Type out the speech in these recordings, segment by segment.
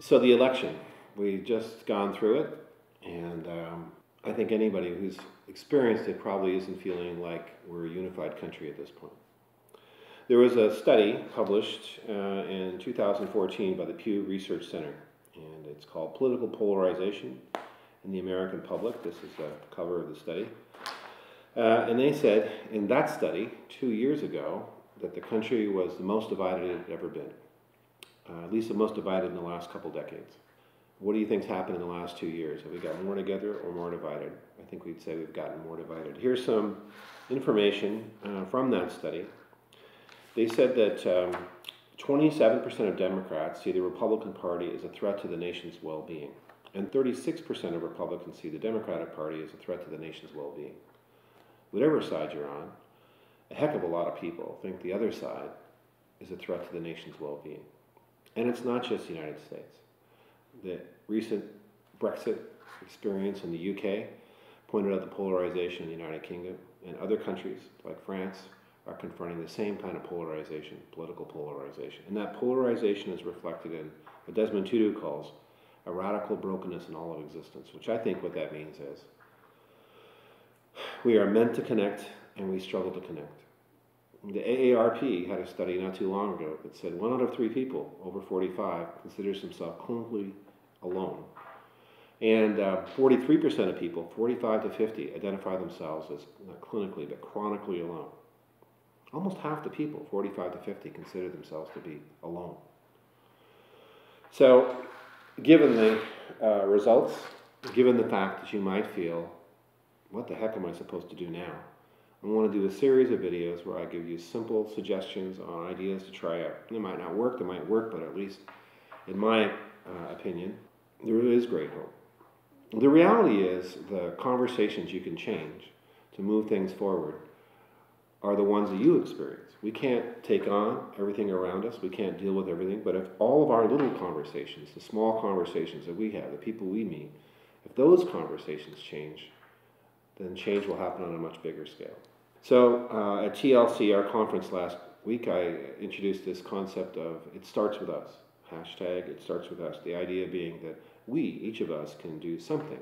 So the election, we've just gone through it, and I think anybody who's experienced it probably isn't feeling like we're a unified country at this point. There was a study published in 2014 by the Pew Research Center, and it's called Political Polarization in the American Public. This is the cover of the study. And they said in that study 2 years ago that the country was the most divided it had ever been, at least the most divided in the last couple decades. What do you think's happened in the last 2 years? Have we gotten more together or more divided? I think we'd say we've gotten more divided. Here's some information from that study. They said that 27% of Democrats see the Republican Party as a threat to the nation's well-being, and 36% of Republicans see the Democratic Party as a threat to the nation's well-being. Whatever side you're on, a heck of a lot of people think the other side is a threat to the nation's well-being. And it's not just the United States. The recent Brexit experience in the UK pointed out the polarization in the United Kingdom, and other countries like France are confronting the same kind of polarization, political polarization. And that polarization is reflected in what Desmond Tutu calls a radical brokenness in all of existence, which I think what that means is we are meant to connect and we struggle to connect. The AARP had a study not too long ago that said 1 out of 3 people over 45 considers themselves clinically alone. And 43% of people, 45 to 50, identify themselves as not clinically but chronically alone. Almost half the people, 45 to 50, consider themselves to be alone. So, given the results, given the fact that you might feel, what the heck am I supposed to do now? I want to do a series of videos where I give you simple suggestions on ideas to try out. They might not work, they might work, but at least in my opinion, there is great hope. The reality is the conversations you can change to move things forward are the ones that you experience. We can't take on everything around us, we can't deal with everything, but if all of our little conversations, the small conversations that we have, the people we meet, if those conversations change, then change will happen on a much bigger scale. So at TLC, our conference last week, I introduced this concept of it starts with us, hashtag it starts with us, the idea being that we, each of us, can do something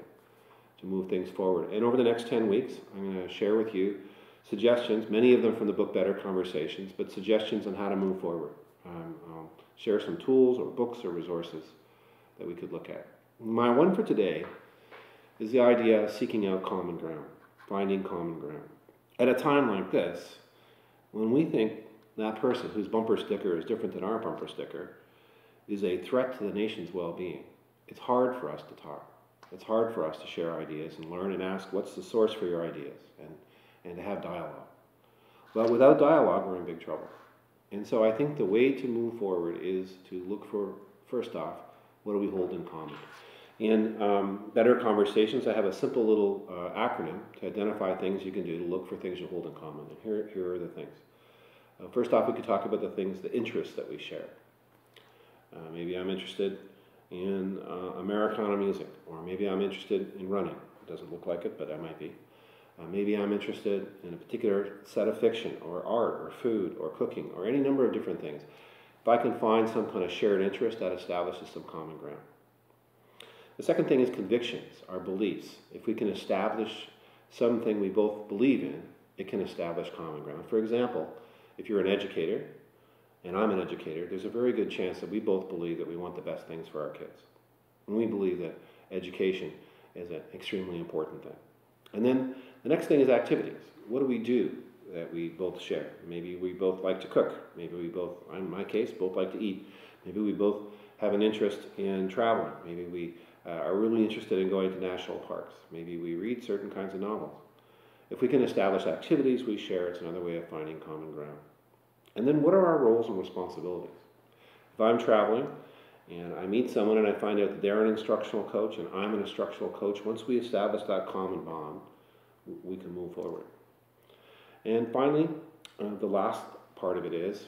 to move things forward. And over the next 10 weeks, I'm going to share with you suggestions, many of them from the book Better Conversations, but suggestions on how to move forward. I'll share some tools or books or resources that we could look at. My one for today is the idea of seeking out common ground, finding common ground. At a time like this, when we think that person whose bumper sticker is different than our bumper sticker is a threat to the nation's well-being, it's hard for us to talk. It's hard for us to share ideas and learn and ask what's the source for your ideas, and to have dialogue. But without dialogue, we're in big trouble. And so I think the way to move forward is to look for, first off, what do we hold in common? In Better Conversations, I have a simple little acronym to identify things you can do to look for things you hold in common. And here are the things. First off, we could talk about the things, the interests that we share. Maybe I'm interested in Americana music, or maybe I'm interested in running. It doesn't look like it, but I might be. Maybe I'm interested in a particular set of fiction, or art, or food, or cooking, or any number of different things. If I can find some kind of shared interest, that establishes some common ground. The second thing is convictions, our beliefs. If we can establish something we both believe in, it can establish common ground. For example, if you're an educator, and I'm an educator, there's a very good chance that we both believe that we want the best things for our kids. And we believe that education is an extremely important thing. And then the next thing is activities. What do we do that we both share? Maybe we both like to cook. Maybe we both, in my case, both like to eat. Maybe we both have an interest in traveling. Maybe we are really interested in going to national parks. Maybe we read certain kinds of novels. If we can establish activities we share, it's another way of finding common ground. And then what are our roles and responsibilities? If I'm traveling and I meet someone and I find out that they're an instructional coach and I'm an instructional coach, once we establish that common bond, we can move forward. And finally, the last part of it is,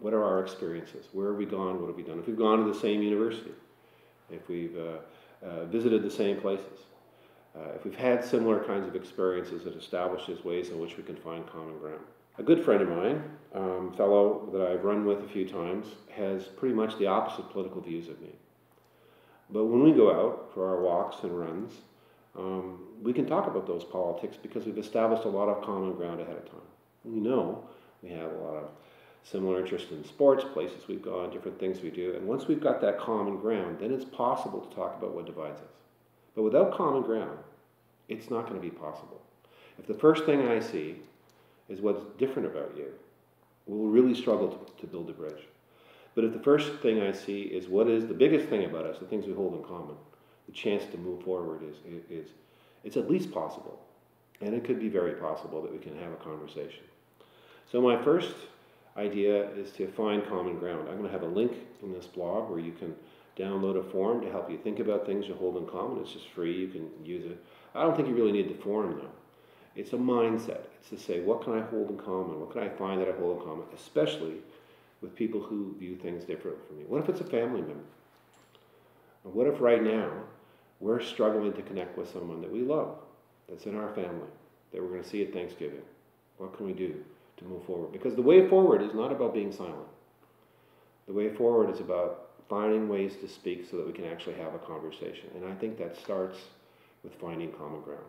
what are our experiences? Where have we gone? What have we done? If we've gone to the same university, if we've visited the same places, if we've had similar kinds of experiences, it establishes ways in which we can find common ground. A good friend of mine, fellow that I've run with a few times, has pretty much the opposite political views of me. But when we go out for our walks and runs, we can talk about those politics because we've established a lot of common ground ahead of time. We know we have a lot of similar interests in sports, places we've gone, different things we do, and once we've got that common ground, then it's possible to talk about what divides us. But without common ground, it's not going to be possible. If the first thing I see is what's different about you, we'll really struggle to build a bridge. But if the first thing I see is what is the biggest thing about us, the things we hold in common, the chance to move forward is it's at least possible. And it could be very possible that we can have a conversation. So my first idea is to find common ground. I'm going to have a link in this blog where you can download a form to help you think about things you hold in common. It's just free. You can use it. I don't think you really need the form, though. It's a mindset. It's to say, what can I hold in common? What can I find that I hold in common, especially with people who view things differently from me? What if it's a family member? And what if right now we're struggling to connect with someone that we love, that's in our family, that we're going to see at Thanksgiving? What can we do to move forward? Because the way forward is not about being silent. The way forward is about finding ways to speak so that we can actually have a conversation. And I think that starts with finding common ground.